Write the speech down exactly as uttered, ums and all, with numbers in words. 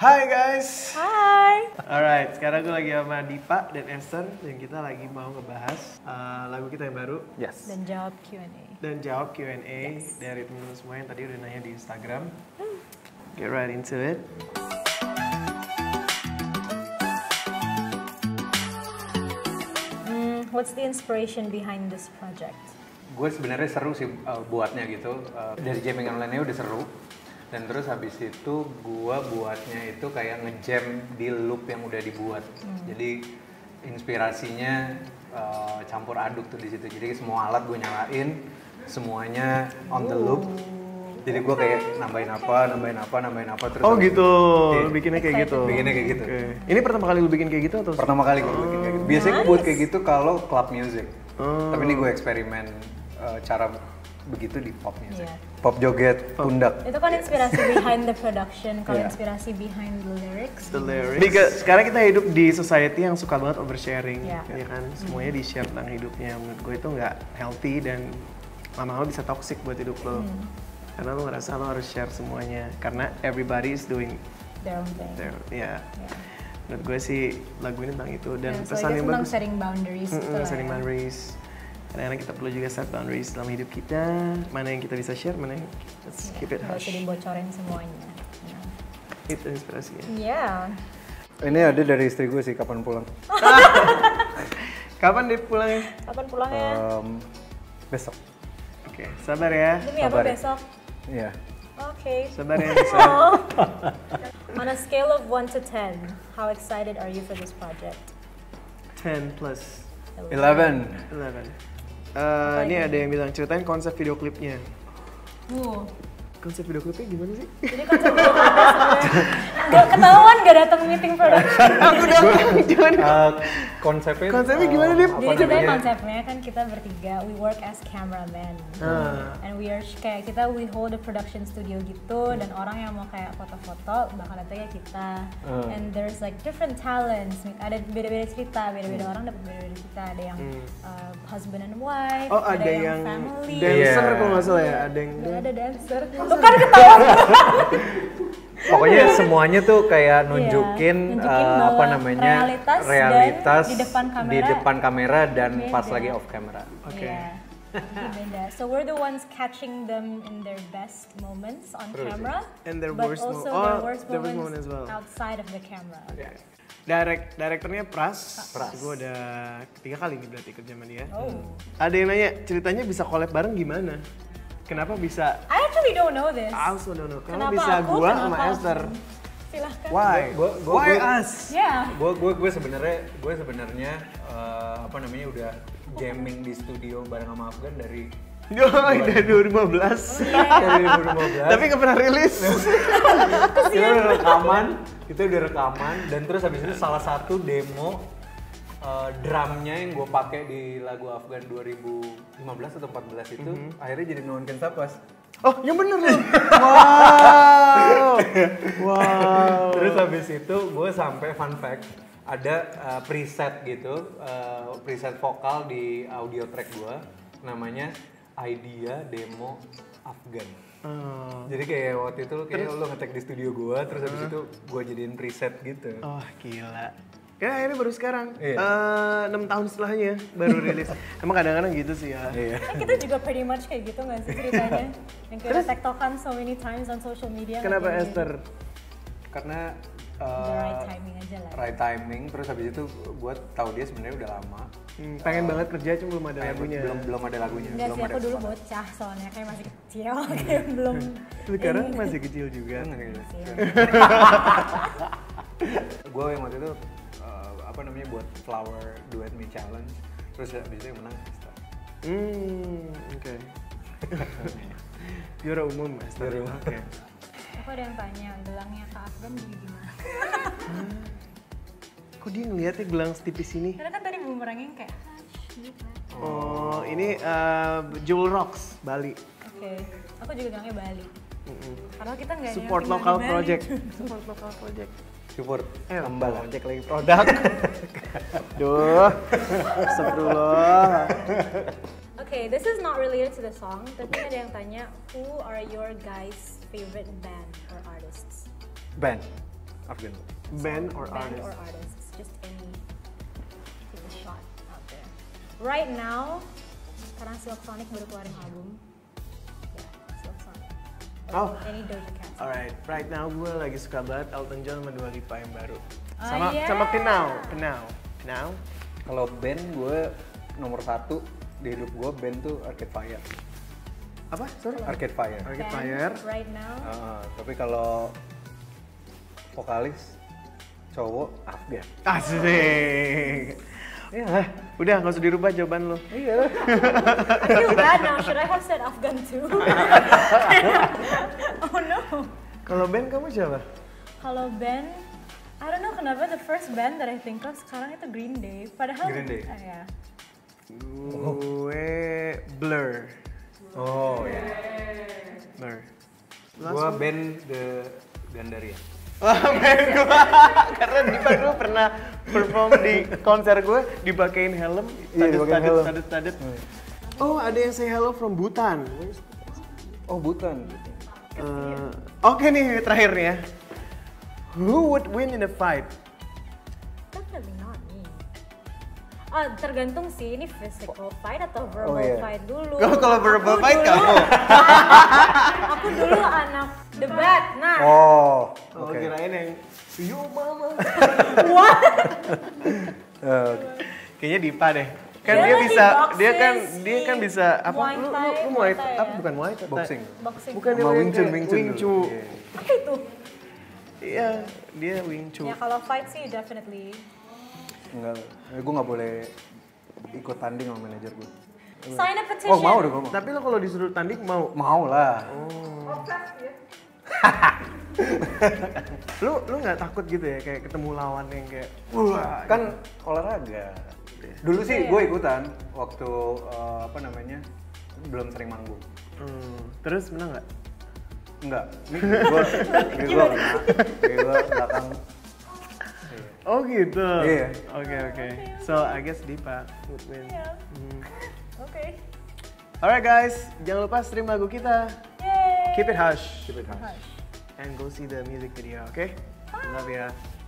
Hai guys. Hai. Alright, sekarang gue lagi sama Dipha dan Esther dan kita lagi mau ngebahas uh, lagu kita yang baru. Yes. Dan jawab Q and A. Dan jawab Q and A yes. dari teman-teman semua yang tadi udah nanya di Instagram. Get right into it. Mm, what's the inspiration behind this project? Gue sebenarnya seru sih uh, buatnya gitu. Uh, dari jamming online-nya udah seru. Dan terus habis itu gua buatnya itu kayak ngejam di loop yang udah dibuat. Hmm. Jadi inspirasinya uh, campur aduk tuh di situ. Jadi semua alat gue nyalain, semuanya on the loop. Jadi gua kayak nambahin apa, nambahin apa, nambahin apa terus. Oh gitu. Lu bikinnya kayak gitu. Bikinnya kayak gitu. Okay. Ini pertama kali lu bikin kayak gitu atau pertama kali gua bikin kayak gitu? Biasanya nice. Gua buat kayak gitu kalau club music. Oh. Tapi ini gue eksperimen uh, cara begitu di pop music. Yeah. Pop joget, pundak. Itu kan inspirasi behind the production, kalau yeah. inspirasi behind the lyrics. The lyrics. Because sekarang kita hidup di society yang suka banget oversharing, yeah. ya kan? Semuanya mm-hmm. di-share tentang hidupnya. Menurut gue itu nggak healthy dan lama-lama bisa toxic buat hidup lo. Mm. Karena lo ngerasa lo harus share semuanya. Karena everybody is doing their own thing. Their, yeah. Yeah. Menurut gue sih lagu ini tentang itu dan yeah, pesan so yang bagus. Setting boundaries. Mm-hmm, setting ya. boundaries. Karena kita perlu juga set boundaries dalam hidup kita. Mana yang kita bisa share, mana yang let's keep it hush. Jadi bocorin semuanya. Yeah. Itu inspirasinya. Iya. Yeah. Ini ada dari istri gue sih, kapan pulang. kapan dia pulangnya? Kapan pulangnya? Um, besok. Oke, okay. sabar ya. Demi apa besok? Iya. Yeah. Oke. Okay. Sabar ya besok. On a scale of one to ten, how excited are you for this project? ten plus. eleven. eleven. Uh, ini ada yang bilang ceritain konsep video klipnya. Wow. Konsep video klipnya gimana sih? Jadi konsep video klipnya sebenernya gak ketahuan gak datang meeting production. Aku datang gimana? Uh, konsepnya konsepnya uh, gimana deh? Jadi sebenernya konsepnya kan kita bertiga, we work as cameraman. Uh. And we are kayak kita we hold a production studio gitu hmm. dan orang yang mau kayak foto-foto bakal datangnya kita. Uh. And there's like different talents. Ada beda-beda cerita, beda-beda hmm. orang dapat beda-beda cerita. Ada yang hmm. uh, husband and wife, oh, ada, ada yang, yang family. Dancer yeah. kalau nggak salah ya? Ada yang gak ada dancer. Lu kan ketawa. Pokoknya semuanya tuh kayak nunjukin, yeah, nunjukin uh, apa namanya realitas, realitas di depan kamera, di depan kamera dan beda. Pas lagi off camera. Oke. Okay. Yeah. Beda. So we're the ones catching them in their best moments on True, camera, and their but worst also mo- their worst oh, moments moment as well. Outside of the camera. Yeah. Direk, direkturnya Pras, Pras. Gue udah ketiga kali nih berarti kerja sama dia. Oh. Ada yang nanya ceritanya bisa collab bareng gimana? Kenapa bisa? I actually don't know this. I also don't know. Kenapa, kenapa bisa aku, gua kenapa sama Esther? Silahkan. Why? Gua, gua, Why gua, us? Yeah. Gua, gua, gua sebenarnya, gua sebenarnya uh, apa namanya udah jamming di studio bareng sama Afgan dari. dari dua ribu lima belas. Oh, yeah. Dari dua ribu lima belas. Tapi nggak pernah rilis. Kita udah rekaman, kita udah rekaman, dan terus habis itu salah satu demo. Uh, drumnya yang gue pakai di lagu Afgan dua ribu lima belas atau empat belas itu mm-hmm. akhirnya jadi No One Can Stop Us. Oh, yang bener loh. Wow. Wow. Terus habis itu gue sampai fun fact ada uh, preset gitu, uh, preset vokal di audio track gue namanya Idea Demo Afgan. Uh. Jadi kayak waktu itu kayak lo nge-tag di studio gue, terus habis uh. itu gue jadiin preset gitu. Oh, gila. Karena akhirnya baru sekarang, yeah. uh, enam tahun setelahnya baru rilis. Emang kadang-kadang gitu sih ya. Yeah. Kan kita juga pretty much kayak gitu gak sih ceritanya? Yang kita tektokan so many times on social media. Kenapa Esther? Karena uh, right timing aja lah. Right timing, terus habis itu gue tahu dia sebenarnya udah lama. Hmm, pengen uh, banget kerja cuma belum ada lagunya. Belum belum ada lagunya. Enggak sih, aku dulu bocah soalnya kayak masih kecil, kayak belum. Sekarang masih kecil juga. Gue yang waktu itu apa namanya buat flower duet me challenge terus habis itu yang menang Esther. Hmm, oke. Okay. Juara umum Esther. Oke. Okay. Aku ada yang tanya gelangnya Kak Afgan gimana? hmm. Kok dia ngeliatnya gelang setipis ini? Karena kan tadi bumerangnya kayak gitu. Oh, ini uh, Jewel Rocks Bali. Oke. Okay. Aku juga gelangnya Bali. Mm-hmm. Karena kita nggak support local project. Support local project. Support tambal cek lagi produk. Duh, seru loh. Okay, this is not related to the song, tapi ada yang tanya, who are your guys' favorite band or artists? Band. Afghan band or band artists? Band or artists, just any shot out there. Right now, karena Silk Sonic baru keluarin album. Ya, yeah, Silk Sonic. Oh. Any Doja Cat. Alright, right now gue lagi suka banget Elton John sama Dua Lipa yang baru. Oh, sama yeah. sama Kenau, Kenau, Kenau. Kalau band gue nomor satu di hidup gue band tuh Arcade Fire. Apa? Sorry? Arcade Fire. Arcade band Fire. Right now. Uh, tapi kalau vokalis cowok Afgan. Asik. Ya, yeah. Udah nggak usah dirubah jawaban lo. Iya. I feel bad now. Should I have said Afghan too? Oh no. Kalau band kamu siapa? Kalau band, I don't know kenapa the first band that I think of sekarang itu Green Day. Padahal. Green Day. Uh, ya. Gue Blur. Oh ya. Yeah. Blur. Gue band The Gandaria. Wah, oh, band gue, karena Dipha gue pernah perform di konser gue, dipakein helm, tadet-tadet. Oh, ada yang say hello from Bhutan. Oh, Bhutan. Uh, Oke okay nih, terakhir nih ya. Who would win in a fight? Definitely not me. Oh, tergantung sih, ini physical fight atau verbal oh, yeah. fight dulu. Oh, kalau verbal aku fight kamu? Aku dulu anak debat, nah. Oh. Oh, okay. Kirain yang, yo mama. What? uh, kayaknya Dipha deh. Kan dia, dia bisa, boxes, dia kan, dia kan bisa apa? Lu, lu, lu muay thai, apa bukan muay thai? Boxing. Boxing. Bukan dia Wing Chun, Wing Chun. Wing Chun. Apa itu? Iya, dia Wing Chun. Ya kalau fight sih definitely. Enggak, gue nggak boleh ikut tanding sama manajer gue. Sign a petition. Oh mau deh, gue mau. Tapi lo kalau disuruh tanding mau? Mau lah. Oh. lu lu nggak takut gitu ya kayak ketemu lawan yang kayak wah kan gitu. Olahraga dulu sih gue ikutan waktu uh, apa namanya belum sering manggung hmm. terus menang nggak nggak gue gue gue belakang oh gitu oke oke so I guess Dipha would win yeah. hmm. oke okay. Alright guys, jangan lupa stream lagu kita. Keep it hush. Keep it hush. And go see the music video, okay? Bye. Love ya.